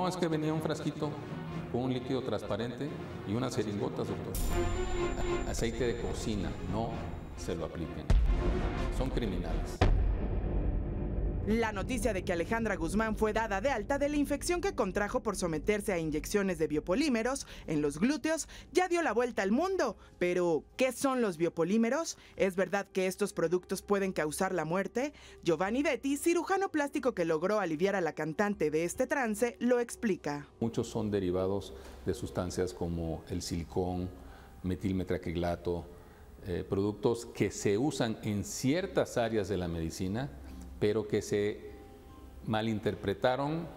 No, es que venía un frasquito con un líquido transparente y unas jeringotas, doctor. Aceite de cocina, no se lo apliquen. Son criminales. La noticia de que Alejandra Guzmán fue dada de alta de la infección que contrajo por someterse a inyecciones de biopolímeros en los glúteos ya dio la vuelta al mundo. Pero, ¿qué son los biopolímeros? ¿Es verdad que estos productos pueden causar la muerte? Giovanni Betti, cirujano plástico que logró aliviar a la cantante de este trance, lo explica. Muchos son derivados de sustancias como el silicón, metilmetacrilato, productos que se usan en ciertas áreas de la medicina, pero que se malinterpretaron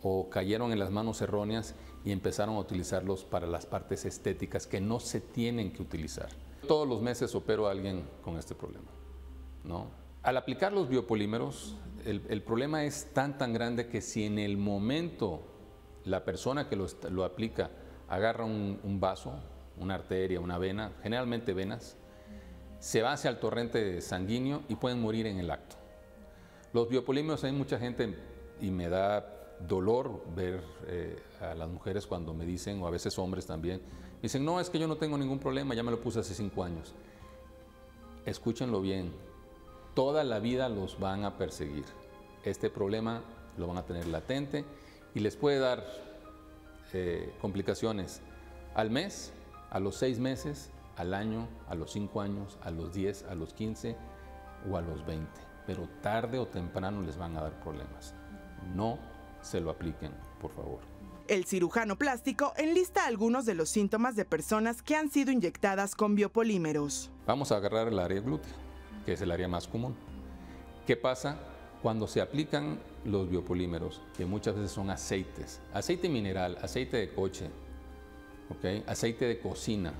o cayeron en las manos erróneas y empezaron a utilizarlos para las partes estéticas que no se tienen que utilizar. Todos los meses opero a alguien con este problema, ¿no? Al aplicar los biopolímeros, el problema es tan grande que si en el momento la persona que lo aplica agarra un vaso, una arteria, una vena, generalmente venas, se va hacia el torrente sanguíneo y pueden morir en el acto. Los biopolímeros, hay mucha gente, y me da dolor ver a las mujeres cuando me dicen, o a veces hombres también, dicen, no, es que yo no tengo ningún problema, ya me lo puse hace 5 años. Escúchenlo bien, toda la vida los van a perseguir. Este problema lo van a tener latente y les puede dar complicaciones al mes, a los 6 meses, al año, a los 5 años, a los 10, a los 15 o a los 20. Pero tarde o temprano les van a dar problemas. No se lo apliquen, por favor. El cirujano plástico enlista algunos de los síntomas de personas que han sido inyectadas con biopolímeros. Vamos a agarrar el área glútea, que es el área más común. ¿Qué pasa cuando se aplican los biopolímeros? Que muchas veces son aceites. Aceite mineral, aceite de coche, ¿okay? Aceite de cocina,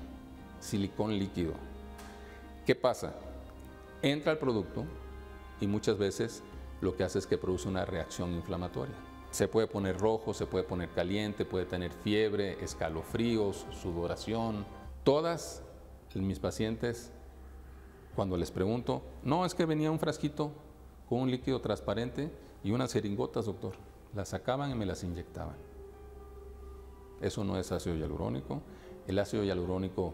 silicón líquido. ¿Qué pasa? Entra el producto y muchas veces lo que hace es que produce una reacción inflamatoria. Se puede poner rojo, se puede poner caliente, puede tener fiebre, escalofríos, sudoración. Todas mis pacientes, cuando les pregunto, no, es que venía un frasquito con un líquido transparente y unas jeringotas, doctor. Las sacaban y me las inyectaban. Eso no es ácido hialurónico. El ácido hialurónico,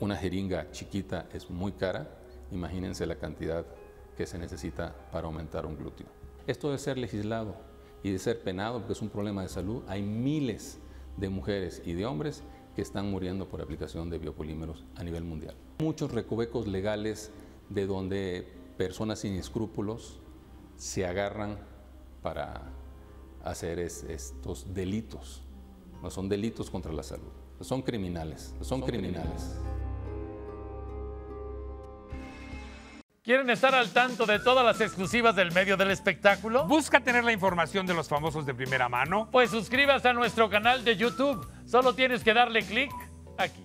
una jeringa chiquita, es muy cara. Imagínense la cantidad que se necesita para aumentar un glúteo. Esto debe ser legislado y de ser penado porque es un problema de salud. Hay miles de mujeres y de hombres que están muriendo por aplicación de biopolímeros a nivel mundial. Muchos recovecos legales de donde personas sin escrúpulos se agarran para hacer estos delitos. No son delitos contra la salud, son criminales, son criminales. ¿Quieren estar al tanto de todas las exclusivas del medio del espectáculo? ¿Busca tener la información de los famosos de primera mano? Pues suscríbase a nuestro canal de YouTube. Solo tienes que darle clic aquí.